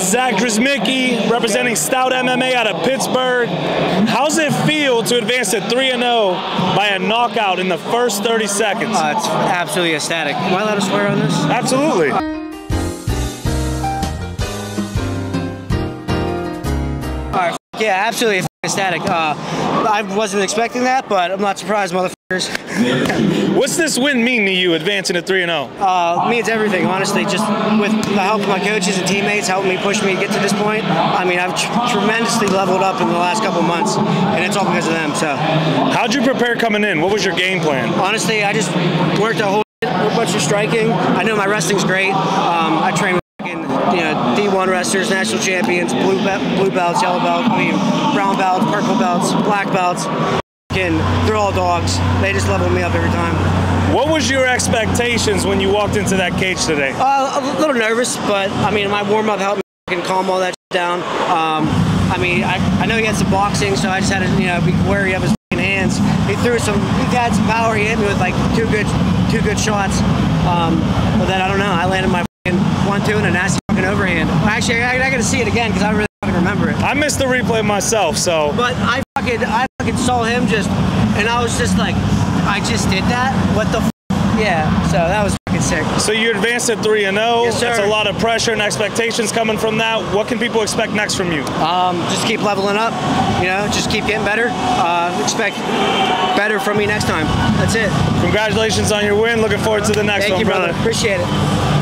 is Zach Drzemiecki, representing Stout MMA out of Pittsburgh. How's it feel to advance to 3-0 by a knockout in the first 30 seconds? It's absolutely ecstatic. Am I allowed to swear on this? Absolutely. All right, yeah, absolutely ecstatic. I wasn't expecting that, but I'm not surprised, motherfuckers. What's this win mean to you, advancing to 3-0? Means everything, honestly. Just with the help of my coaches and teammates helping me, push me to get to this point. I mean, I've tremendously leveled up in the last couple months, and it's all because of them. So, how'd you prepare coming in? What was your game plan? Honestly, I just worked a whole bunch of striking. I know my wrestling's great. I train with D1 wrestlers, national champions, blue belts, yellow belts, brown belts, purple belts, black belts. They're all dogs. They just level me up every time. What was your expectations when you walked into that cage today? A little nervous, but I mean, my warm up helped me calm all that down. I know he had some boxing, so I just had to be wary of his hands. He had some power. He hit me with like two good shots. But then I don't know. I landed my 1-2 and a nasty overhand. Well, actually, I gotta see it again because I really remember it. I missed the replay myself, so. But I fucking saw him and I was just like, I just did that? What the f? Yeah, so that was fucking sick. So you advanced to 3-0. Yes, sir. That's a lot of pressure and expectations coming from that. What can people expect next from you? Just keep leveling up, just keep getting better. Expect better from me next time. That's it. Congratulations on your win. Looking forward to the next one, brother. Appreciate it.